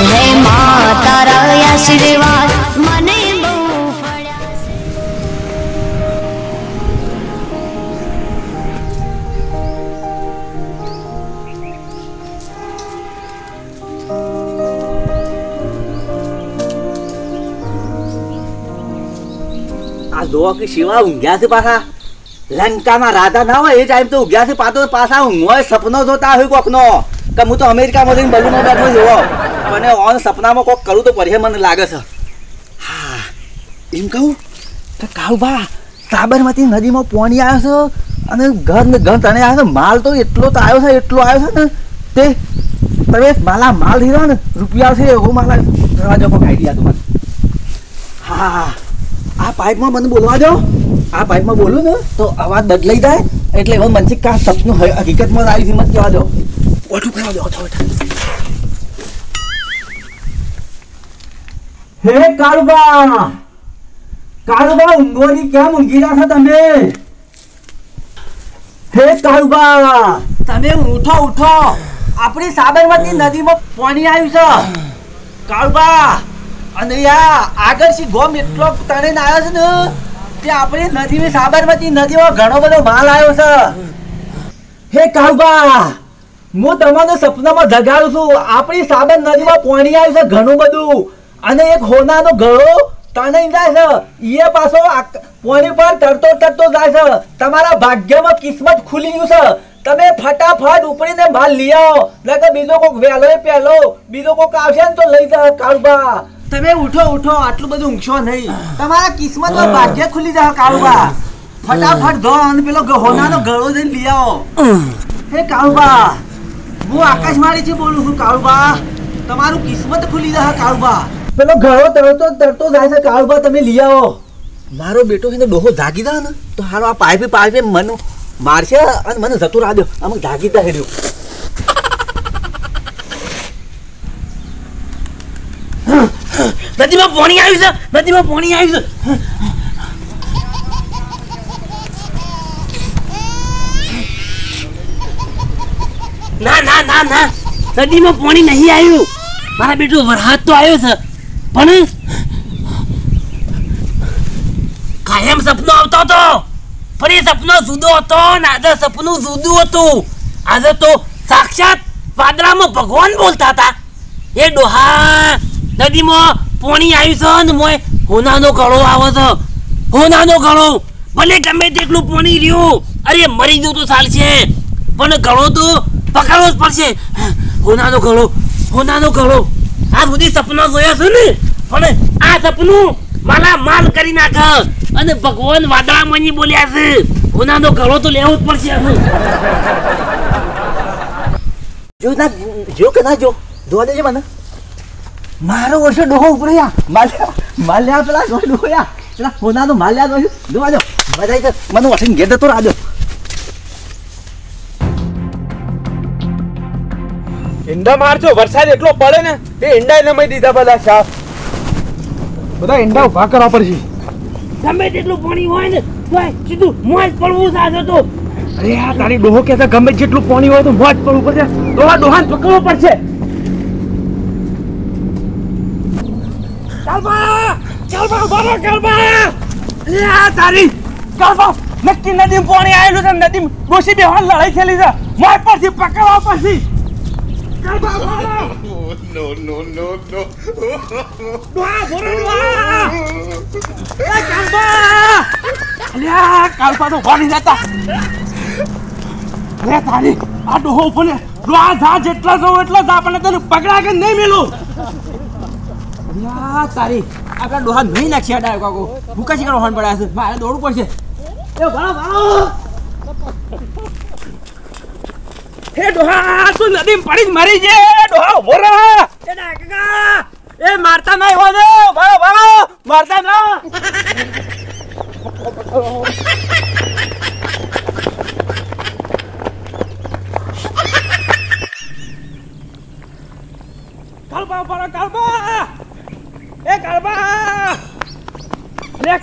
हे माँ तारा आशीर्वाद मने बहु फळ्या आ जोवा की शिवा ऊंघ्या से पासा लंका में राधा ना हो टाइम तो ऊंघ्या से पातो पासा ऊंघो सपनो जोता हो कोकनो का मु तो अमेरिका में जईने बलून में बैठो जोवा मने ऑन सपना में कोक करू तो परे मन लागे छ। हाँ एम कहूँ तो कालुभा साबरमती नदी में पानी आयो अने घर घर तने आयो माल तो एटलो आयो छे ने ते तवे माला माल हीरो ने रुपया से एवो माला दरवाजो पर खाई दिया तो मत। हाँ आ पाइप में मन बोलवा दो आ पाइप में बोलू ने तो आवाज बदलाई जाए એટલે એવો મનસિક કા સપનું હકીકત માં આવી હિંમત કેવા દો ઓઠું કરાવ દો ઓઠું। हे कालुभा कालुभा ऊंघोनी क्या ऊंघी रहा था तमे। हे कालुभा तमे उठो उठो अपनी साबरमती नदी में पानी आयु छ कालुभा अने या आगर सी गोम एटलो तने आयो छे ने ते अपनी नदी में साबरमती नदी में घणो बधो माल आयो छ। हे कालुभा मु तमने सपना में जगाडू छु अपनी साबर नदी में पानी आयु छ घणो बधो अने एक होना तो गळो तने जाए ये पासो पानी पर तरतो तरतो जाए तमारा भाग्य में किस्मत खुली गयु छे तमे फटाफट उपरी ने माल ली आओ नकर बीजो कोक वेलो पेलो बीजो कोक आवशे न तो लई जा। कालुभा तमे उठो उठो आटलू बधु ऊंघशो नहीं तमारा किस्मत में भाग्य खुली जाए कालुभा फटाफट दो अन पेलो होना तो गळो जई ली आओ। हे कालुभा मु आकाशवाणी छे बोलू छु कालुभा तमारू किस्मत खुली जाए कालुभा पेलो घड़ो तरतो तरतो जाए से कालुभा तमे लिया हो मारो बेटो है तो डोहो जागी दा ना तो हारो आ पाइपे मन मारशे अन मन जतू रा दो अमक जागी दा हेडियो। नदी में पानी आयु छे ना नदी में पानी नहीं आयु मारा बेटो वरहाद तो आयो छे पने कायम सपनो आवतो तो पर ये सपनो जुदो होतो ना आज सपनो जुदो होतो आज तो साक्षात पादरा में भगवान बोलता था ये डोहा नदी में पानी आयु छे न मोय होनानो गळो आवो छे होनानो गळो भले गमे तेटलू पानी रियो अरे मरी जो तो चालशे पण गळो तो पकड़वो ज पड़शे होनानो गळो आ बुद्धि सपना जोया छे ने अने आ सपनू माला माल करी नाखस अने भगवान वादळा मनी बोल्या छे होनानो गळो तो लेवो पड़शे जो ना जो कना जो दोदे जे मने मारो वर्ष डोहो उपरया माल्या पेला डोया चला होनानो माल्या दोयो दोवा दो बधाई कर मने वठीन घेर तो राजो ईंडा मारजो वरसाद एटलो पड़े ने ते ईंडा नमई दीदा बदा साफ बदा ईंडा उभा करा पड़सी गमे तेटलो पानी होय ने तोय सीधू मोज पड़वो जाजो तो अरे यार तारी डोहो के गमे जेटलो पानी होय तो मोज पड़वो पड़े तोवा डोहान पकड़वो पड़से। कालुभा बारो कालुभा ए आ तारी कालुभा नक्की नदी में पानी आयलो छे नदी में डोसी बेहाल लड़ाई खेली छे मोज पड़सी पकड़वा पड़सी। No. Kalpa to bani jata. Re tani, a doho upne doha ja jetla jo etla ja apne tane pagda ke nahi melu. Ya tari, apna doha nahi na khya dayo ko. Bhuka chikar hon padya se, mare dodu padse. E bala. हे डोहा तू नदी में पड़ी मरी जे Doha बोरा ए नागगा ए मारता नहीं हो दो भागो मारता ना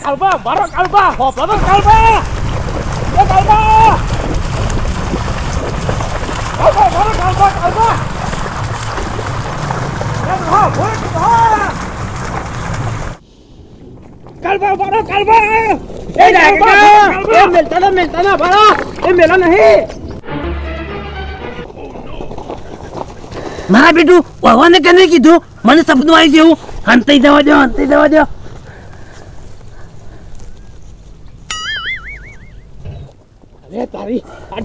कालुभा बारो कालुभा हो बारो कालुभा ए कालुभा Kalba! कलवा बड़ा कलवा ये मिलता ना बड़ा ये मेला नहीं मारा बेटू भगवान ने कहने की दो मैंने सपनू आई दे हंते दवा दो अरे तारी आ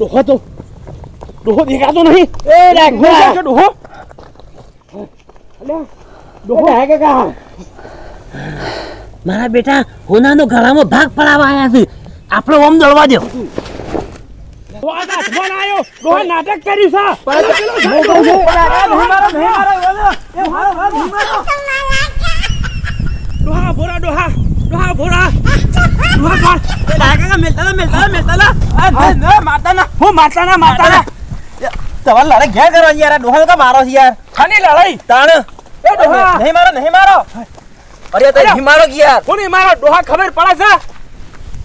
डोहो दिखा तो नहीं ए रख डोहो हेलो डोहो है के कहां मारा बेटा होना नो घरा में भाग पड़ावा आया है आपलो ओम दड़वा दो नाटक करी सा डोहा बोरा डोहा डोहा बोरा डोहा का मिलता माता ना वो माता ना तवा लड़ाई क्या करो यार डोहा का मारो यार खानी लड़ाई तान ए डोहा नहीं मारो अरे तो नहीं मारो यार कोनी मारो डोहा खबर पड़ा सा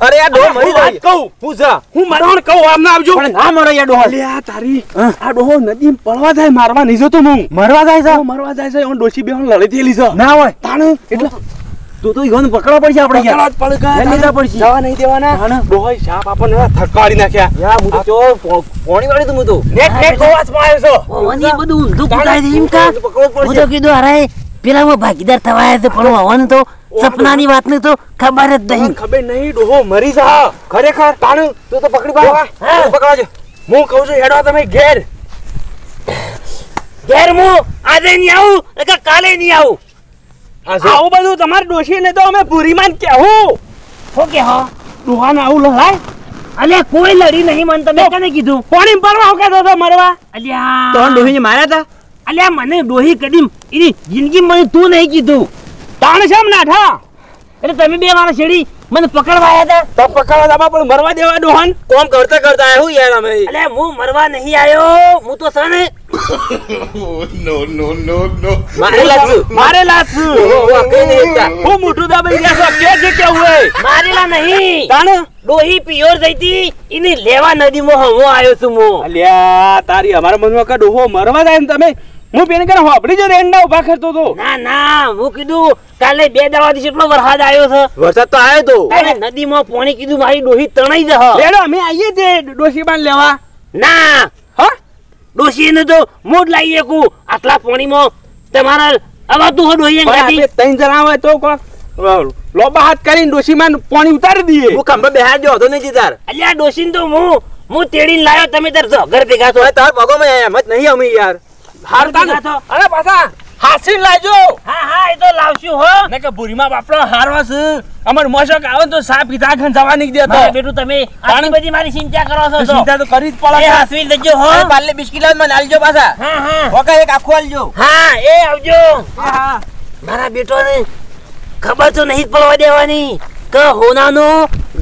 अरे यार डोहा मरी जाए कहूं पूजा हूं मरण कहूं आम ना आवजो पण ना मरो यार डोहा ले आ तारी आ डोहो नदी में पड़वा जाए मारवा नहीं जो तो मु मरवा जाए सा ओन डोसी बेहन लड़े थेली सा ना होय ताण એટલે तो ઈગોન પકડવા પડશે આપણે યાર પકડવા પડશે લેતા પડશે જવા નહીં દેવાના ડોહો સાપ આપણને થકાડી નાખ્યા યાર હું તો પોણી વાળી તું તો નેટ કોવાસ માં આવ્યો છો ઓની બધું ઊંધું કુટાઈ દે એમ કા હું તો કીધું અરે પેલા હું ભાગીદાર થવા આવ્યો તો પણ આવન તો सपनानी बात नहीं तो खबर नहीं खबर नहीं डोहो मरी जा खरे खर ताण तो पकड़ी बावा तो पकड़ा जो मु कहू जो हेडवा तमे घेर घेर मु आज नहीं आऊ का काले नहीं आऊ आऊ बदू तुम्हार डोशी ने तो हमें पूरी मान केहू हो के हो डोहा ना आऊ लड़ाई अले कोई लड़ी नहीं मन तमे कने कीधु पानी परवा हो के तो मरवा अल्या तो डोही ने मारा था अल्या मने डोही कदीम इनी जिंदगी में तू नहीं कीधु ताण शाम नाठा अरे तमे बे मारा छेड़ी मने पकड़वाया था तो पकड़वा दाबा पण मरवा देवा डोहन काम करता करता आयो यार हमें अरे मु मरवा नहीं आयो मु तो सने नो नो नो नो मारे लासू वो कहीं नहीं था वो मुठू दाबे गया सब क्या हुए मारेला नहीं ताण डोही पियोर जईती इने लेवा नदी मो हम आयो छु मु अल्या तारी हमारा मन में का डोहो मरवा जाए तमे मु पेन कर होबड़ी जो रेंडा उभा करतो तो ना ना मु कीधु काले बे दावादी કેટલો વરસાદ આવ્યો છે વરસાદ તો આવ્યો તો નદીમાં પાણી કીધું મારી ડોહી તણાઈ જહ લેડો અમે આઈએ તે ડોશી બાન લેવા ના હો ડોશીને તો મોડ લાઈએ કુ આટલા પાણીમાં તમારા અવાતું હો ડોહીને ગાડી તઈ જરા હોય તો કો લોબા હાથ કરીને ડોશીમાં પાણી ઉતારી દીએ હું કમરે બેહાડ્યો હતો ને જીદાર અલ્યા ડોશીને તો હું તેડીને લાયો તમે તાર ઘર ભેગા તો તાર ભગોમાં આયા મત નહીં અમે યાર હાર ભેગા તો અરે પાછા हासिन लाजो हां हां ये तो लावशु हो ने के बुरी मा बापरो हारवास अमर मोशक आवन तो साफ किता खन जवा नहीं देतो बेटू तमे आनी बदी मारी चिंता करो तो चिंता तो करी पड़ा ए हासिन देजो हो पाले बिस्किट मन आलजो पासा हां हां ओका एक आखो आलजो हां ए आवजो हां मारा बेटो ने खबर तो नहीं पड़वा देवानी क होनानो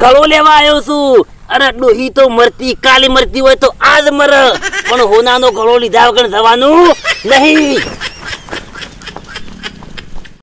गळो लेवा आयो छु अरे डोही तो मरती काली मरती होय तो आज मर पण होनानो गळो लीधा वगण जवानु नहीं